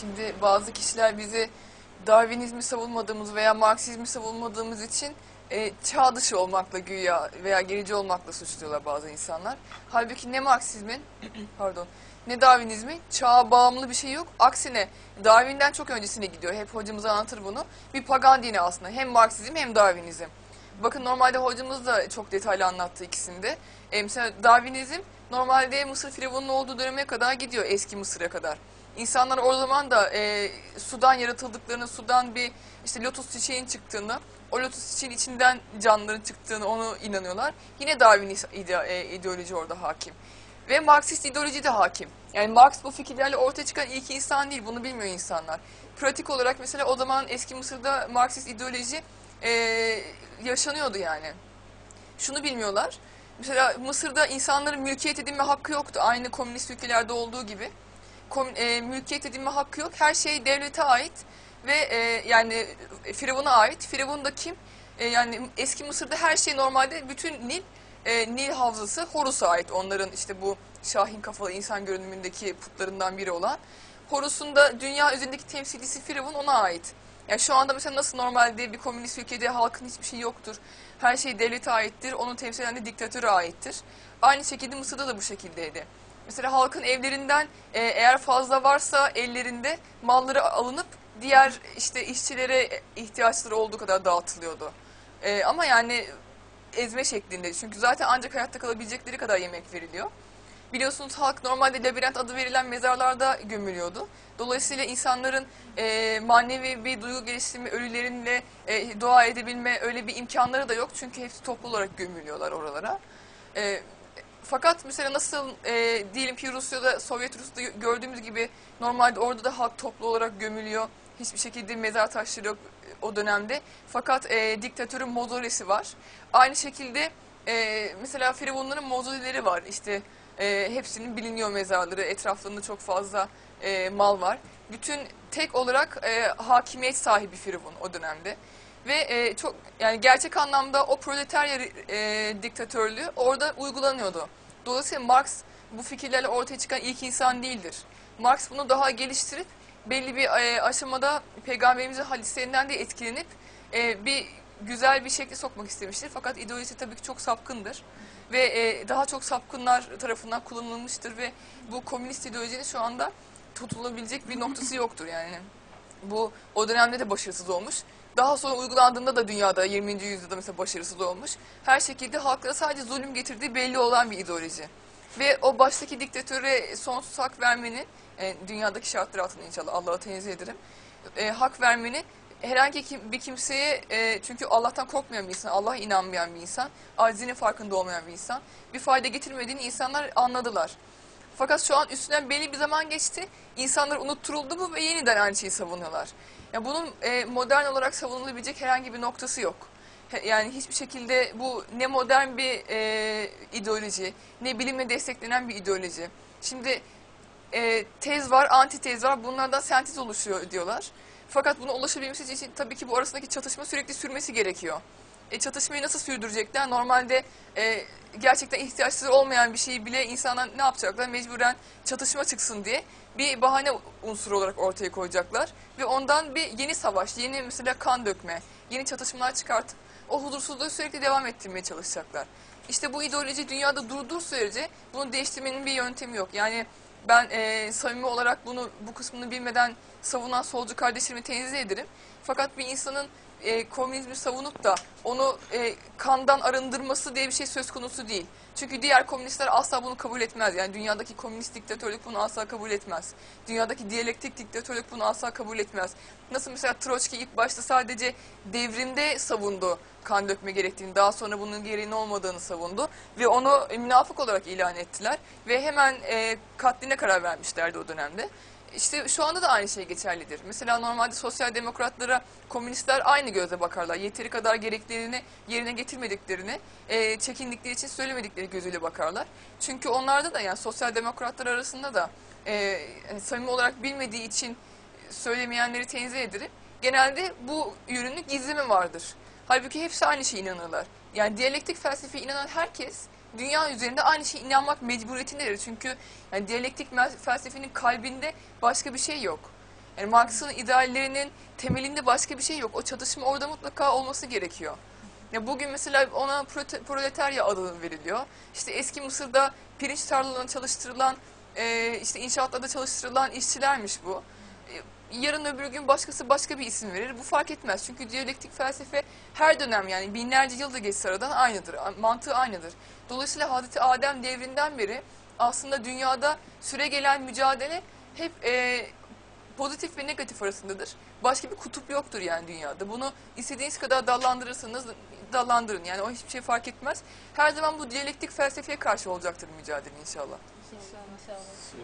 Şimdi bazı kişiler bizi Darwinizmi savunmadığımız veya Marksizmi savunmadığımız için çağ dışı olmakla güya veya gerici olmakla suçluyorlar bazı insanlar. Halbuki ne Marksizmin pardon, ne Darwinizmin çağa bağımlı bir şey yok. Aksine Darwin'den çok öncesine gidiyor. Hep hocamız anlatır bunu. Bir pagan dini aslında. Hem Marksizm hem Darwinizm. Bakın normalde hocamız da çok detaylı anlattı ikisinde. Mesela Darwinizm normalde Mısır Firavun'un olduğu döneme kadar gidiyor, eski Mısır'a kadar. İnsanlar o zaman da sudan yaratıldıklarını, sudan bir işte lotus çiçeğin çıktığını, o lotus çiçeğin içinden canlıların çıktığını onu inanıyorlar. Yine Darwinist ideoloji orada hakim. Ve Marksist ideoloji de hakim. Yani Marx bu fikirlerle ortaya çıkan ilk insan değil, bunu bilmiyor insanlar. Pratik olarak mesela o zaman eski Mısır'da Marksist ideoloji yaşanıyordu yani. Şunu bilmiyorlar. Mesela Mısır'da insanların mülkiyet edinme hakkı yoktu. Aynı komünist ülkelerde olduğu gibi. Mülkiyet edinme hakkı yok. Her şey devlete ait ve yani Firavun'a ait. Firavun da kim? Yani eski Mısır'da her şey normalde bütün Nil Havzası Horus'a ait. Onların işte bu şahin kafalı insan görünümündeki putlarından biri olan. Horus'un da dünya üzerindeki temsilcisi Firavun, ona ait. Yani şu anda mesela nasıl normalde bir komünist ülkede halkın hiçbir şey yoktur. Her şey devlete aittir. Onu temsil eden de diktatöre aittir. Aynı şekilde Mısır'da da bu şekildeydi. Mesela halkın evlerinden eğer fazla varsa ellerinde malları alınıp diğer işte işçilere ihtiyaçları olduğu kadar dağıtılıyordu. Ama yani ezme şeklinde. Çünkü zaten ancak hayatta kalabilecekleri kadar yemek veriliyor. Biliyorsunuz halk normalde labirent adı verilen mezarlarda gömülüyordu. Dolayısıyla insanların manevi bir duygu geliştirme, ölülerinle dua edebilme öyle bir imkanları da yok. Çünkü hepsi toplu olarak gömülüyorlar oralara. Fakat mesela nasıl diyelim ki Rusya'da, Sovyet Rusya'da gördüğümüz gibi normalde orada da halk toplu olarak gömülüyor. Hiçbir şekilde mezar taşları yok o dönemde. Fakat diktatörün mozolesi var. Aynı şekilde mesela Firavunların mozoleleri var. İşte hepsinin biliniyor mezarları. Etraflarında çok fazla mal var. Bütün tek olarak hakimiyet sahibi Firavun o dönemde. Ve çok yani gerçek anlamda o proletarya diktatörlüğü orada uygulanıyordu. Dolayısıyla Marx bu fikirlerle ortaya çıkan ilk insan değildir. Marx bunu daha geliştirip belli bir aşamada Peygamberimizin hadislerinden de etkilenip bir güzel bir şekle sokmak istemiştir. Fakat ideolojisi tabii ki çok sapkındır. Ve daha çok sapkınlar tarafından kullanılmıştır. Ve bu komünist ideolojinin şu anda tutulabilecek bir noktası yoktur yani. Bu o dönemde de başarısız olmuş. Daha sonra uygulandığında da dünyada 20. yüzyılda mesela başarısız olmuş. Her şekilde halklara sadece zulüm getirdiği belli olan bir ideoloji. Ve o baştaki diktatöre sonsuz hak vermenin, dünyadaki şartlar altında inşallah Allah'a tenzih ederim, hak vermenin herhangi bir kimseye, çünkü Allah'tan korkmayan bir insan, Allah'a inanmayan bir insan, acizinin farkında olmayan bir insan, bir fayda getirmediğini insanlar anladılar. Fakat şu an üstünden belli bir zaman geçti, insanlar unutturuldu mu ve yeniden aynı şeyi savunuyorlar. Yani bunun modern olarak savunulabilecek herhangi bir noktası yok. Yani hiçbir şekilde bu ne modern bir ideoloji, ne bilimle desteklenen bir ideoloji. Şimdi tez var, antitez var, bunlardan sentez oluşuyor diyorlar. Fakat buna ulaşabilmesi için tabii ki bu arasındaki çatışma sürekli sürmesi gerekiyor. Çatışmayı nasıl sürdürecekler? Normalde gerçekten ihtiyaçları olmayan bir şeyi bile insanlar ne yapacaklar? Mecburen çatışma çıksın diye bir bahane unsuru olarak ortaya koyacaklar. Ve ondan bir yeni savaş, yeni mesela kan dökme, yeni çatışmalar çıkartıp o huzursuzluğu sürekli devam ettirmeye çalışacaklar. İşte bu ideoloji dünyada durduğu sürece bunu değiştirmenin bir yöntemi yok. Yani ben samimi olarak bu kısmını bilmeden savunan solcu kardeşlerimi tenzih ederim. Fakat bir insanın komünizmi savunup da onu kandan arındırması diye bir şey söz konusu değil. Çünkü diğer komünistler asla bunu kabul etmez. Yani dünyadaki komünist diktatörlük bunu asla kabul etmez. Dünyadaki diyalektik diktatörlük bunu asla kabul etmez. Nasıl mesela Troçki ilk başta sadece devrimde savundu kan dökme gerektiğini, daha sonra bunun gereğinin olmadığını savundu. Ve onu münafık olarak ilan ettiler. Ve hemen katline karar vermişlerdi o dönemde. İşte şu anda da aynı şey geçerlidir. Mesela normalde sosyal demokratlara komünistler aynı gözle bakarlar. Yeteri kadar gereklerini yerine getirmediklerini, çekindikleri için söylemedikleri gözüyle bakarlar. Çünkü onlarda da yani sosyal demokratlar arasında da samimi olarak bilmediği için söylemeyenleri tenzih ederim. Genelde bu yönünü gizleme vardır. Halbuki hepsi aynı şeye inanırlar. Yani diyalektik felsefeye inanan herkes dünya üzerinde aynı şeye inanmak mecburiyetindedir. Çünkü yani diyalektik felsefenin kalbinde başka bir şey yok. Yani Marx'ın ideallerinin temelinde başka bir şey yok. O çatışma orada mutlaka olması gerekiyor. Ya bugün mesela ona proletarya adı veriliyor. İşte eski Mısır'da pirinç tarlalarında çalıştırılan, işte inşaatlarda çalıştırılan işçilermiş bu. Yarın öbür gün başkası başka bir isim verir. Bu fark etmez. Çünkü diyalektik felsefe her dönem, yani binlerce yılda geçse aradan, aynıdır. Mantığı aynıdır. Dolayısıyla Hazreti Adem devrinden beri aslında dünyada süre gelen mücadele hep pozitif ve negatif arasındadır. Başka bir kutup yoktur yani dünyada. Bunu istediğiniz kadar dallandırırsanız dallandırın. Yani o hiçbir şey fark etmez. Her zaman bu diyalektik felsefeye karşı olacaktır mücadele inşallah. İnşallah.